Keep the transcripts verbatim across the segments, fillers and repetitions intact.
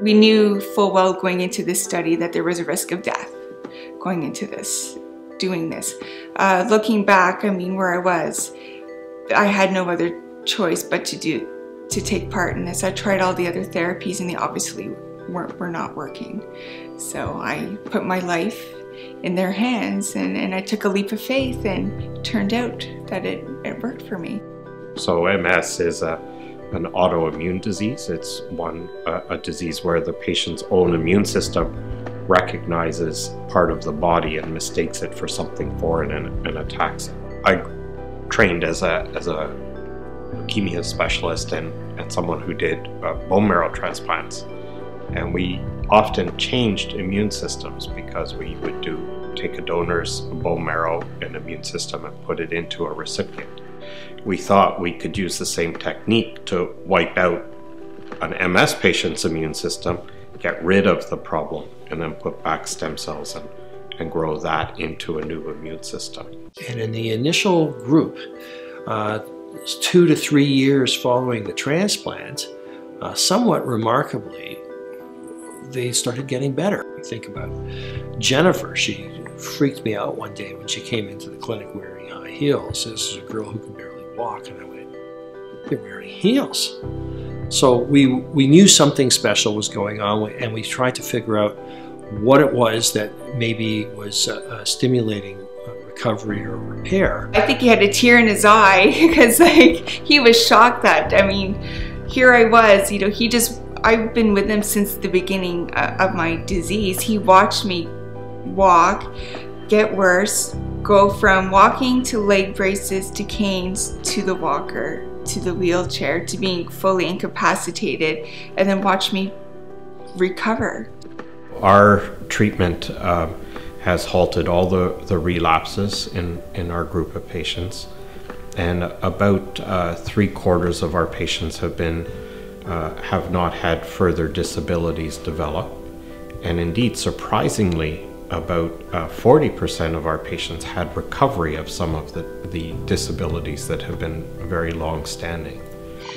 we knew full well going into this study that there was a risk of death going into this, doing this. Uh, looking back, I mean, where I was, I had no other choice but to do, to take part in this. I tried all the other therapies and they obviously weren't, were not working. So I put my life in their hands and, and I took a leap of faith, and it turned out that it, it worked for me. So M S is a, an autoimmune disease. It's one a, a disease where the patient's own immune system recognizes part of the body and mistakes it for something foreign and, and attacks it. I trained as a, as a leukemia specialist and, and someone who did uh, bone marrow transplants, and we often changed immune systems because we would do take a donor's bone marrow and immune system and put it into a recipient. We thought we could use the same technique to wipe out an M S patient's immune system, get rid of the problem, and then put back stem cells and, and grow that into a new immune system. And in the initial group, uh, two to three years following the transplant, uh, somewhat remarkably, they started getting better. Think about Jennifer. She freaked me out one day when she came into the clinic wearing high heels. This is a girl who could barely walk, and I went, "They're wearing heels." So we we knew something special was going on, and we tried to figure out what it was that maybe was uh, uh, stimulating uh, recovery or repair. I think he had a tear in his eye because, like, he was shocked that, I mean, here I was, you know, he just. I've been with him since the beginning of my disease. He watched me walk, get worse, go from walking to leg braces to canes to the walker to the wheelchair to being fully incapacitated, and then watch me recover. Our treatment uh, has halted all the, the relapses in, in our group of patients, and about uh, three quarters of our patients have been Uh, have not had further disabilities develop, and indeed surprisingly about forty percent uh, of our patients had recovery of some of the, the disabilities that have been very long standing.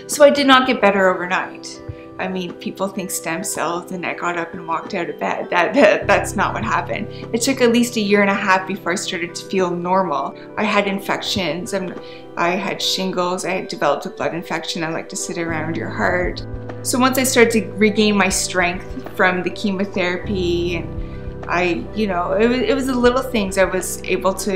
So I did not get better overnight. I mean, people think stem cells and I got up and walked out of bed. That, that that's not what happened. It took at least a year and a half before I started to feel normal. I had infections, and I had shingles, I had developed a blood infection. I like to sit around your heart. So once I started to regain my strength from the chemotherapy, and I, you know, it was, it was the little things. I was able to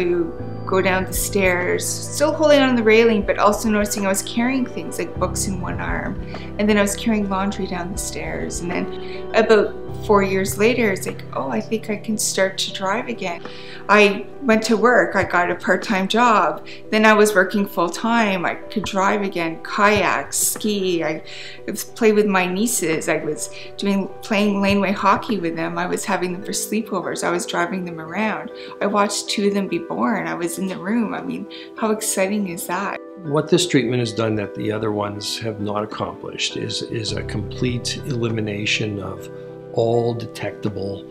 go down the stairs, still holding on the railing, but also noticing I was carrying things like books in one arm, and then I was carrying laundry down the stairs. And then about four years later, it's like, oh, I think I can start to drive again. I went to work, I got a part-time job, then I was working full-time, I could drive again, kayak, ski, I was playing with my nieces, I was doing playing laneway hockey with them, I was having them for sleepovers, I was driving them around. I watched two of them be born, I was in the room. I mean, how exciting is that? What this treatment has done that the other ones have not accomplished is, is a complete elimination of all detectable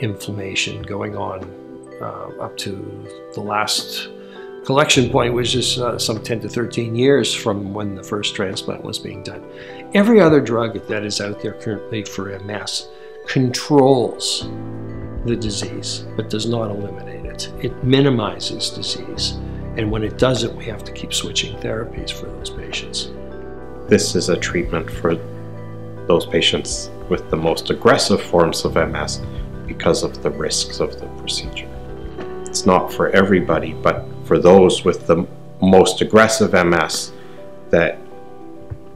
inflammation going on uh, up to the last collection point, which is uh, some ten to thirteen years from when the first transplant was being done. Every other drug that is out there currently for M S controls the disease, but does not eliminate it. It minimizes disease, and when it doesn't, we have to keep switching therapies for those patients. This is a treatment for those patients with the most aggressive forms of M S because of the risks of the procedure. It's not for everybody, but for those with the most aggressive M S that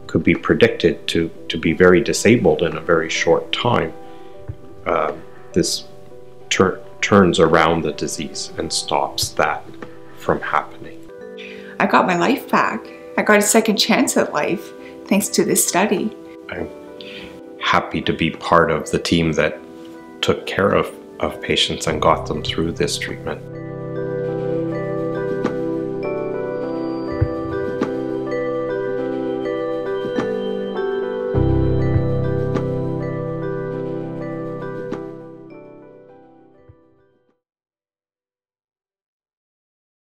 could be predicted to, to be very disabled in a very short time, uh, this Tur turns around the disease and stops that from happening. I got my life back. I got a second chance at life thanks to this study. I'm happy to be part of the team that took care of, of patients and got them through this treatment.